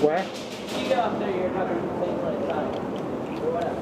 Where? If you get up there, you're not going to think like that. Or whatever.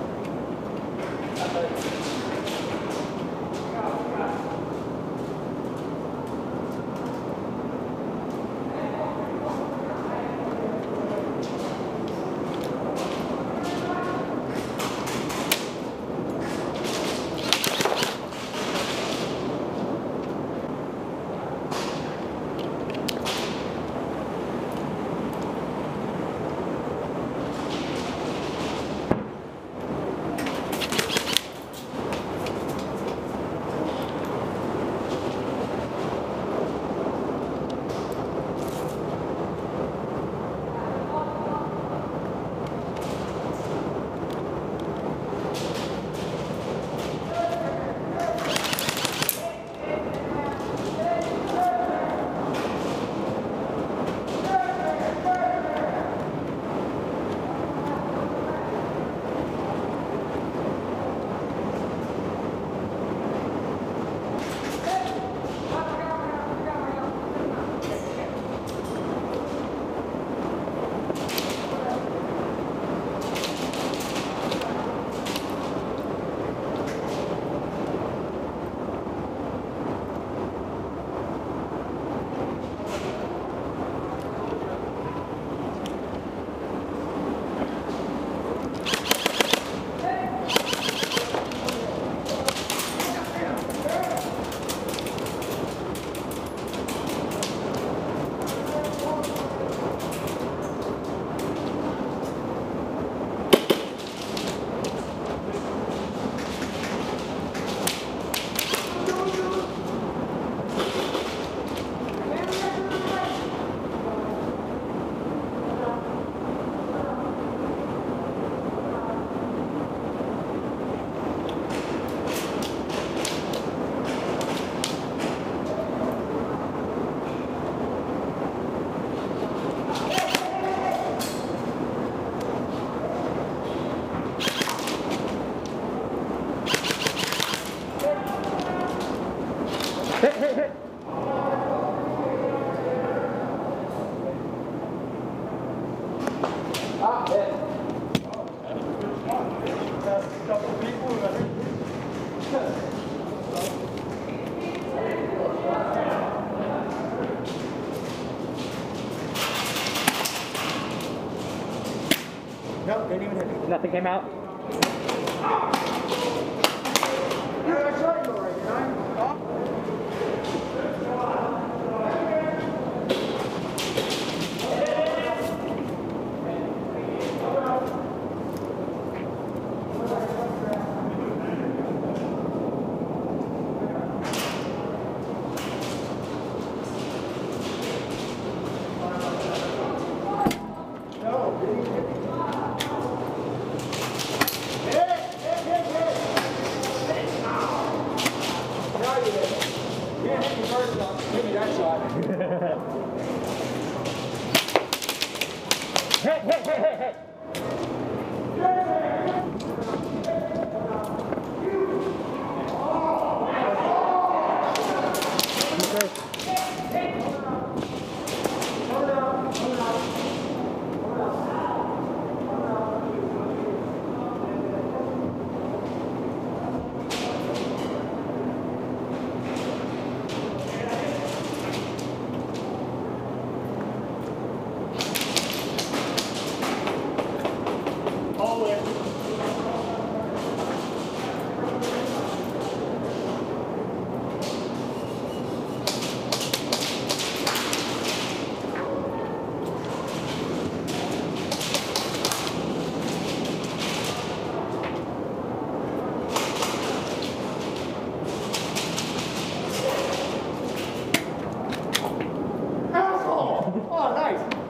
No, didn't even hit me. Nothing came out?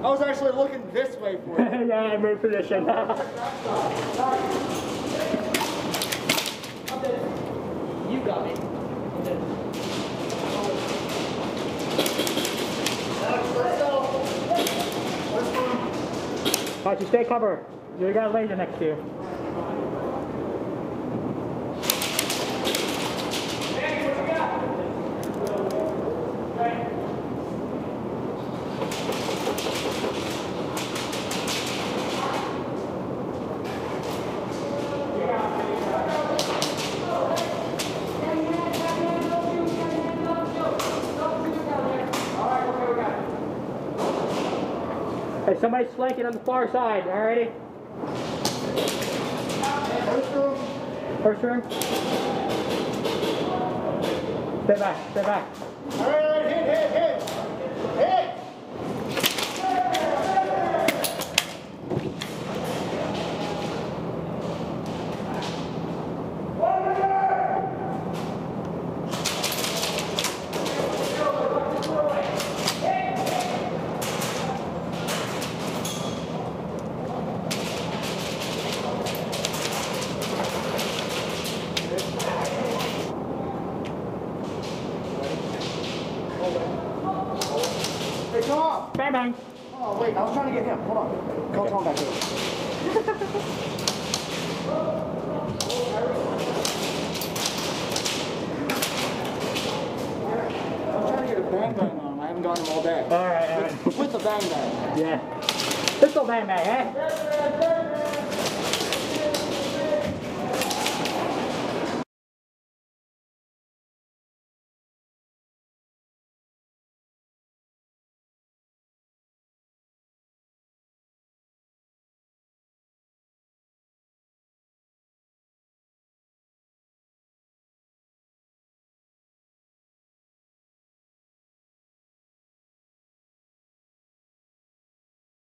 I was actually looking this way for it. Yeah, I moved position. You got me. Alright, you stay covered. You got a laser next to you. Hey, somebody's flanking on the far side, alrighty? First room. Stay back, stay back. Alright, hit! Bang bang! Oh wait, I was trying to get him. Hold on. Go tell him back here. I'm trying to get a bang bang on him. I haven't gotten him all day. Alright. With the bang bang. Yeah. Pistol bang bang, eh?